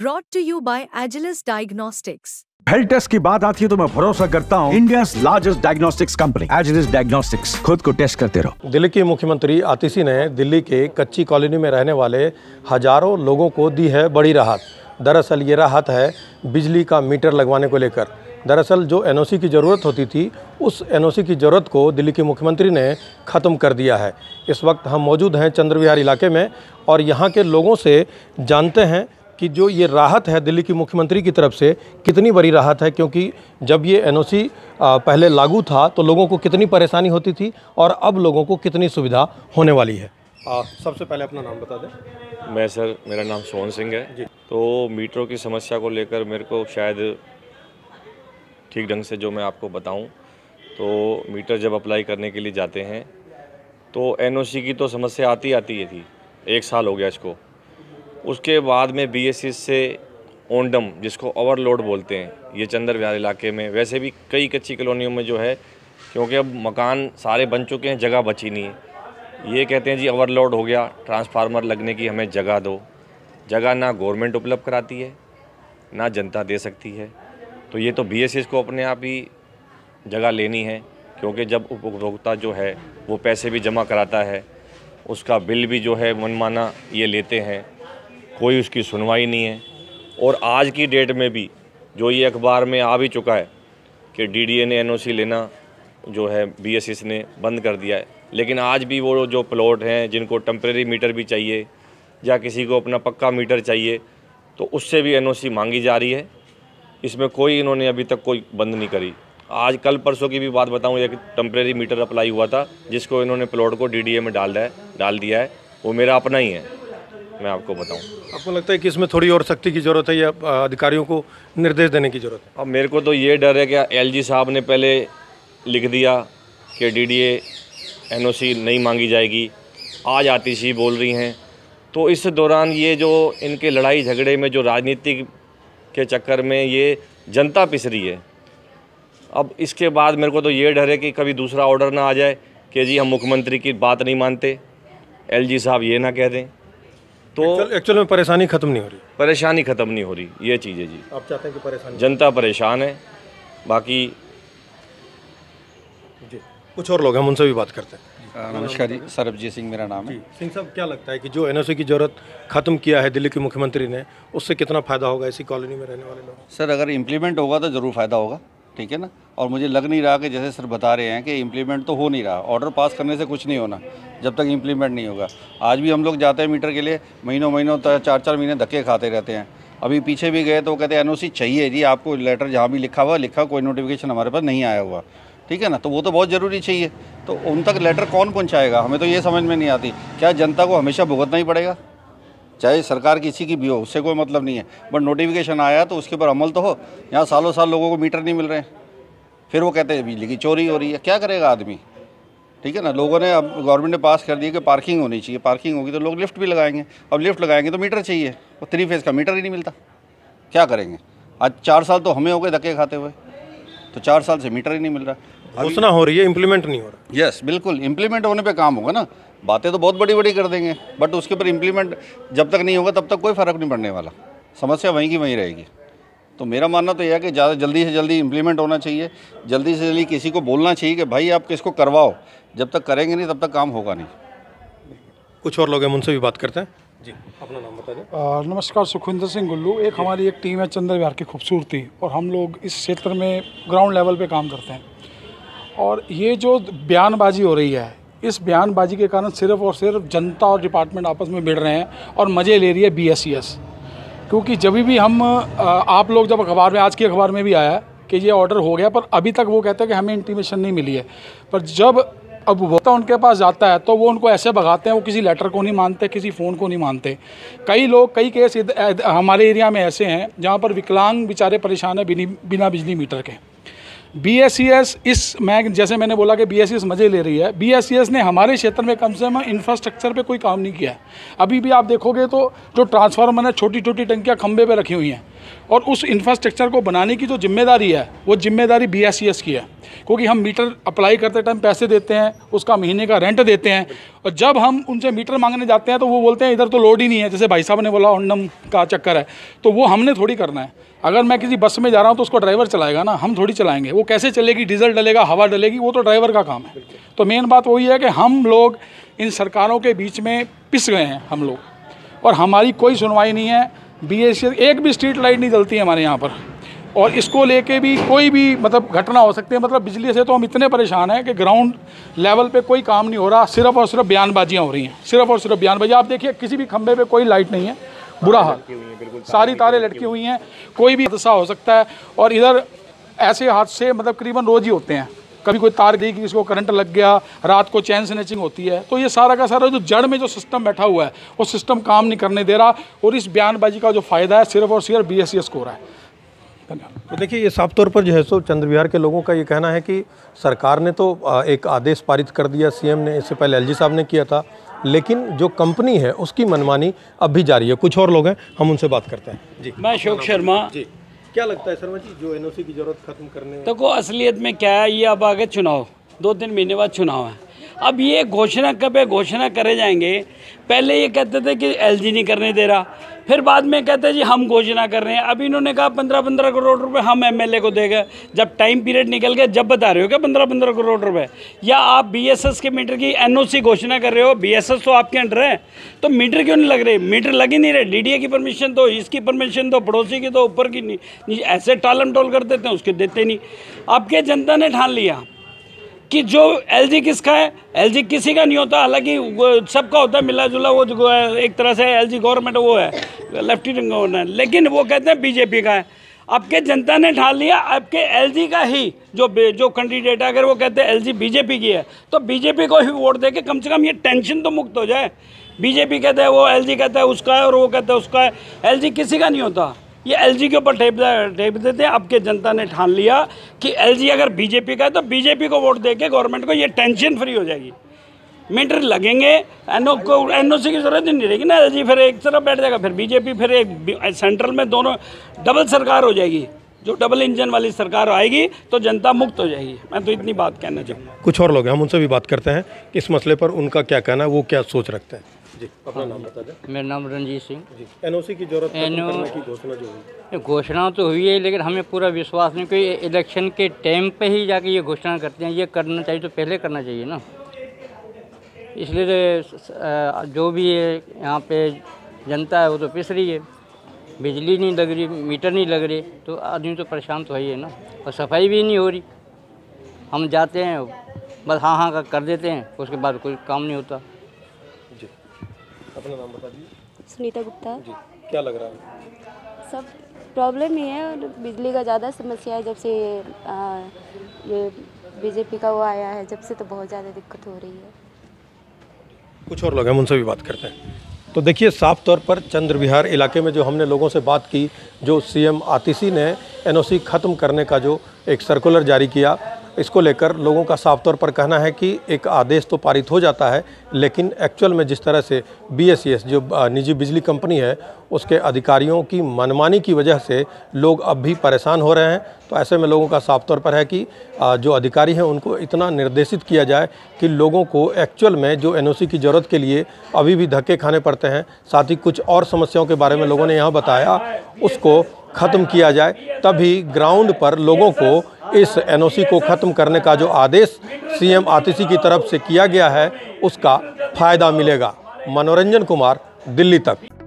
Brought to you by Agilus Diagnostics. Health test की बात आती है तो मैं भरोसा करता हूँ India's largest diagnostics company Agilus diagnostics. खुद को टेस्ट करते रहो। दिल्ली की मुख्यमंत्री आतिशी ने दिल्ली के कच्ची कॉलोनी में रहने वाले हजारों लोगों को दी है बड़ी राहत। दरअसल ये राहत है बिजली का मीटर लगवाने को लेकर। दरअसल जो NOC की ज़रूरत होती थी उस NOC की ज़रूरत को दिल्ली के मुख्यमंत्री ने ख़त्म कर दिया है। इस वक्त हम मौजूद हैं चंद्रविहार इलाके में और यहाँ के लोगों से जानते हैं कि जो ये राहत है दिल्ली की मुख्यमंत्री की तरफ से कितनी बड़ी राहत है, क्योंकि जब ये NOC पहले लागू था तो लोगों को कितनी परेशानी होती थी और अब लोगों को कितनी सुविधा होने वाली है। सबसे पहले अपना नाम बता दें। मैं सर, मेरा नाम सोहन सिंह है जी। तो मीटरों की समस्या को लेकर मेरे को शायद ठीक ढंग से जो मैं आपको बताऊँ तो मीटर जब अप्लाई करने के लिए जाते हैं तो NOC की तो समस्या आती थी। एक साल हो गया इसको। उसके बाद में BSES से ओंडम, जिसको ओवरलोड बोलते हैं, ये चंद्रविहार इलाके में वैसे भी कई कच्ची कॉलोनियों में जो है, क्योंकि अब मकान सारे बन चुके हैं, जगह बची नहीं है। ये कहते हैं जी ओवरलोड हो गया, ट्रांसफार्मर लगने की हमें जगह दो। जगह ना गवर्नमेंट उपलब्ध कराती है ना जनता दे सकती है। तो ये तो BSES को अपने आप ही जगह लेनी है, क्योंकि जब उपभोक्ता जो है वो पैसे भी जमा कराता है, उसका बिल भी जो है मनमाना ये लेते हैं, कोई उसकी सुनवाई नहीं है। और आज की डेट में भी जो ये अखबार में आ भी चुका है कि DDA ने NOC लेना जो है BSES ने बंद कर दिया है, लेकिन आज भी वो जो प्लॉट हैं जिनको टेम्प्रेरी मीटर भी चाहिए या किसी को अपना पक्का मीटर चाहिए तो उससे भी NOC मांगी जा रही है। इसमें कोई इन्होंने अभी तक कोई बंद नहीं करी। आज कल परसों की भी बात बताऊँ, एक टेम्प्रेरी मीटर अप्लाई हुआ था जिसको इन्होंने प्लॉट को DDA में डाल दिया है। वो मेरा अपना ही है, मैं आपको बताऊं। आपको लगता है कि इसमें थोड़ी और सख्ती की ज़रूरत है या अधिकारियों को निर्देश देने की ज़रूरत है? अब मेरे को तो ये डर है कि LG साहब ने पहले लिख दिया कि DDA NOC नहीं मांगी जाएगी, आज आतिशी बोल रही हैं। तो इस दौरान ये जो इनके लड़ाई झगड़े में जो राजनीति के चक्कर में ये जनता पिस रही है। अब इसके बाद मेरे को तो ये डर है कि कभी दूसरा ऑर्डर ना आ जाए कि जी हम मुख्यमंत्री की बात नहीं मानते, LG साहब ये ना कह दें। तो एक्चुअल में परेशानी ख़त्म नहीं हो रही, ये चीज़ है जी। आप चाहते हैं कि परेशानी, जनता परेशान है। बाकी जी कुछ और लोग हैं, उनसे भी बात करते हैं। नमस्कार जी, सरबजीत सिंह मेरा नाम है। सिंह साहब, क्या लगता है कि जो NOC की ज़रूरत ख़त्म किया है दिल्ली के मुख्यमंत्री ने, उससे कितना फ़ायदा होगा इसी कॉलोनी में रहने वाले लोगों? सर अगर इम्प्लीमेंट होगा तो ज़रूर फ़ायदा होगा, ठीक है ना। और मुझे लग नहीं रहा कि जैसे सर बता रहे हैं कि इम्प्लीमेंट तो हो नहीं रहा। ऑर्डर पास करने से कुछ नहीं होना जब तक इम्प्लीमेंट नहीं होगा। आज भी हम लोग जाते हैं मीटर के लिए, महीनों 4-4 महीने धक्के खाते रहते हैं। अभी पीछे भी गए तो कहते हैं NOC चाहिए जी आपको, लेटर जहाँ भी लिखा हुआ, कोई नोटिफिकेशन हमारे पास नहीं आया हुआ, ठीक है ना। तो वो तो बहुत ज़रूरी चाहिए, तो उन तक लेटर कौन पहुँचाएगा? हमें तो ये समझ में नहीं आती। क्या जनता को हमेशा भुगतना ही पड़ेगा? चाहे सरकार किसी की भी हो, उससे कोई मतलब नहीं है, बट नोटिफिकेशन आया तो उसके ऊपर अमल तो हो। यहाँ सालों साल लोगों को मीटर नहीं मिल रहे हैं, फिर वो कहते हैं बिजली की चोरी हो रही है। क्या करेगा आदमी, ठीक है ना। लोगों ने, अब गवर्नमेंट ने पास कर दिया कि पार्किंग होनी चाहिए, पार्किंग होगी तो लोग लिफ्ट भी लगाएंगे। अब लिफ्ट लगाएंगे तो मीटर चाहिए, और 3 फेज़ का मीटर ही नहीं मिलता, क्या करेंगे? आज 4 साल तो हमें हो गए धक्के खाते हुए, तो 4 साल से मीटर ही नहीं मिल रहा। घोषणा हो रही है, इम्प्लीमेंट नहीं हो रहा। यस बिल्कुल, इम्प्लीमेंट होने पर काम होगा ना। बातें तो बहुत बड़ी बड़ी कर देंगे, बट उसके ऊपर इम्प्लीमेंट जब तक नहीं होगा तब तक कोई फ़र्क नहीं पड़ने वाला, समस्या वहीं की वहीं रहेगी। तो मेरा मानना तो यह है कि ज़्यादा जल्दी से जल्दी इम्प्लीमेंट होना चाहिए, जल्दी से जल्दी किसी को बोलना चाहिए कि भाई आप किसको करवाओ। जब तक करेंगे नहीं तब तक काम होगा नहीं। कुछ और लोग हैं, उनसे भी बात करते हैं जी। अपना नाम बता दें। नमस्कार, सुखविंदर सिंह गुल्लू। हमारी एक टीम है चंद्रविहार की खूबसूरती, और हम लोग इस क्षेत्र में ग्राउंड लेवल पर काम करते हैं। और ये जो बयानबाजी हो रही है, इस बयानबाजी के कारण सिर्फ और सिर्फ जनता और डिपार्टमेंट आपस में भिड़ रहे हैं और मज़े ले रही है BSES। क्योंकि जब भी हम आप लोग जब अखबार में, आज के अखबार में भी आया कि ये ऑर्डर हो गया, पर अभी तक वो कहते हैं कि हमें इंटीमेशन नहीं मिली है। पर जब अब उपभोक्ता उनके पास जाता है तो वो उनको ऐसे भगाते हैं, वो किसी लेटर को नहीं मानते, किसी फ़ोन को नहीं मानते। कई लोग, कई केस हमारे एरिया में ऐसे हैं जहाँ पर विकलांग बेचारे परेशान हैं बिना बिजली मीटर के। BSES जैसे मैंने बोला कि BSES मज़े ले रही है। BSES ने हमारे क्षेत्र में कम से कम इंफ्रास्ट्रक्चर पे कोई काम नहीं किया है। अभी भी आप देखोगे तो जो ट्रांसफार्मर है, छोटी छोटी टंकियाँ खंबे पे रखी हुई हैं, और उस इंफ्रास्ट्रक्चर को बनाने की जो जिम्मेदारी है वो जिम्मेदारी BSES की है, क्योंकि हम मीटर अप्लाई करते टाइम पैसे देते हैं, उसका महीने का रेंट देते हैं, और जब हम उनसे मीटर मांगने जाते हैं तो वो बोलते हैं इधर तो लोड ही नहीं है। जैसे भाई साहब ने बोला ओंडम का चक्कर है, तो वो हमने थोड़ी करना है। अगर मैं किसी बस में जा रहा हूँ तो उसको ड्राइवर चलाएगा ना, हम थोड़ी चलाएंगे। वो कैसे चलेगी, डीजल डलेगा, हवा डलेगी, वो तो ड्राइवर का काम है। तो मेन बात वही है कि हम लोग इन सरकारों के बीच में पिस गए हैं हम लोग, और हमारी कोई सुनवाई नहीं है। BSES एक भी स्ट्रीट लाइट नहीं जलती है हमारे यहाँ पर, और इसको लेके भी कोई भी मतलब घटना हो सकती है। मतलब बिजली से तो हम इतने परेशान हैं कि ग्राउंड लेवल पे कोई काम नहीं हो रहा, सिर्फ और सिर्फ बयानबाजियाँ हो रही हैं, सिर्फ और सिर्फ बयानबाजी। आप देखिए किसी भी खंभे पे कोई लाइट नहीं है, बुरा हाल, सारी तारें लटकी हुई हैं, कोई भी हादसा हो सकता है। और इधर ऐसे हादसे मतलब करीबन रोज़ ही होते हैं, कभी कोई तार गई, किसी को करंट लग गया, रात को चैन स्नैचिंग होती है। तो ये सारा का सारा जो जड़ में जो सिस्टम बैठा हुआ है वो सिस्टम काम नहीं करने दे रहा, और इस बयानबाजी का जो फ़ायदा है सिर्फ और सिर्फ BSES को हो रहा है। तो देखिए ये साफ तौर पर जो है सो चंद्रविहार के लोगों का ये कहना है कि सरकार ने तो एक आदेश पारित कर दिया, CM ने, इससे पहले LG साहब ने किया था, लेकिन जो कंपनी है उसकी मनमानी अब भी जारी है। कुछ और लोग हैं, हम उनसे बात करते हैं। जी, मैं अशोक शर्मा। जी, क्या लगता है शर्मा जी, जो NOC की ज़रूरत ख़त्म करने में तो असलियत में क्या है, ये अब आगे चुनाव, 2-3 महीने बाद चुनाव है। अब ये घोषणा कब है, घोषणा करे जाएंगे। पहले ये कहते थे कि LG नहीं करने दे रहा, फिर बाद में कहते जी हम घोषणा कर रहे हैं। अब इन्होंने कहा 15-15 करोड़ रुपए हम MLA को देगा, जब टाइम पीरियड निकल गया जब बता रहे हो क्या 15-15 करोड़ रुपए। या आप BSES के मीटर की NOC घोषणा कर रहे हो, BSES तो आपके अंडर है, तो मीटर क्यों नहीं लग रहे, मीटर लग ही नहीं रहे। DDA की परमिशन दो, इसकी परमिशन दो, पड़ोसी की दो, ऊपर की नहीं, ऐसे टालम टोल कर देते हैं, उसके देते नहीं। आपके जनता ने ठान लिया कि जो LG किसका है, LG किसी का नहीं होता, हालांकि सबका होता है मिला जुला। वो जो एक तरह से LG गवर्नमेंट वो है, लेफ्टिनेंट गवर्नर, लेकिन वो कहते हैं BJP का है। आपके जनता ने ठान लिया आपके LG का ही जो कैंडिडेट है, अगर वो कहते हैं LG BJP की है तो BJP को ही वोट दे के कम से कम ये टेंशन तो मुक्त हो जाए। BJP कहते हैं वो, LG कहता है उसका है, और वो कहता है उसका है। LG किसी का नहीं होता, ये LG के ऊपर टेप देते हैं। आपके जनता ने ठान लिया कि LG अगर BJP का है तो BJP को वोट देके गवर्नमेंट को ये टेंशन फ्री हो जाएगी, मीटर लगेंगे, NOC की जरूरत ही नहीं रहेगी ना। LG फिर एक तरफ बैठ जाएगा, फिर BJP, फिर एक सेंट्रल में, दोनों डबल सरकार हो जाएगी। जो डबल इंजन वाली सरकार आएगी तो जनता मुक्त हो जाएगी। मैं तो इतनी बात कहना चाहूँगा। कुछ और लोग हैं, हम उनसे भी बात करते हैं कि इस मसले पर उनका क्या कहना है, वो क्या सोच रखते हैं। जी, अपना नाम बता दें। मेरा नाम रणजीत सिंह। जी, NOC की जरूरत करने की घोषणा जो हुई, घोषणा तो हुई है, लेकिन हमें पूरा विश्वास नहीं कि इलेक्शन के टाइम पे ही जाके ये घोषणा करते हैं। ये करना चाहिए तो पहले करना चाहिए ना, इसलिए जो भी है यहाँ पे जनता है वो तो पिस रही है। बिजली नहीं लग रही, मीटर नहीं लग रही, तो आदमी तो परेशान तो है ना, और सफाई भी नहीं हो रही। हम जाते हैं बस हाँ कर देते हैं, उसके बाद कोई काम नहीं होता। अपना नाम बता दीजिए। सुनीता गुप्ता। जी, क्या लग रहा है? सब प्रॉब्लम ही है, और बिजली का ज़्यादा समस्या है। जब से ये BJP का वो आया है, जब से तो बहुत ज़्यादा दिक्कत हो रही है। कुछ और लोग हैं, उनसे भी बात करते हैं। तो देखिए साफ तौर पर चंद्रविहार इलाके में जो हमने लोगों से बात की, जो CM आतिशी ने NOC ख़त्म करने का जो एक सर्कुलर जारी किया, इसको लेकर लोगों का साफ तौर पर कहना है कि एक आदेश तो पारित हो जाता है, लेकिन एक्चुअल में जिस तरह से BSES जो निजी बिजली कंपनी है उसके अधिकारियों की मनमानी की वजह से लोग अब भी परेशान हो रहे हैं। तो ऐसे में लोगों का साफ तौर पर है कि जो अधिकारी हैं उनको इतना निर्देशित किया जाए कि लोगों को एक्चुअल में जो NOC की ज़रूरत के लिए अभी भी धक्के खाने पड़ते हैं। साथ ही कुछ और समस्याओं के बारे में लोगों ने यहाँ बताया, उसको ख़त्म किया जाए, तभी ग्राउंड पर लोगों को इस NOC को ख़त्म करने का जो आदेश CM आतिशी की तरफ से किया गया है उसका फ़ायदा मिलेगा। मनोरंजन कुमार, दिल्ली तक।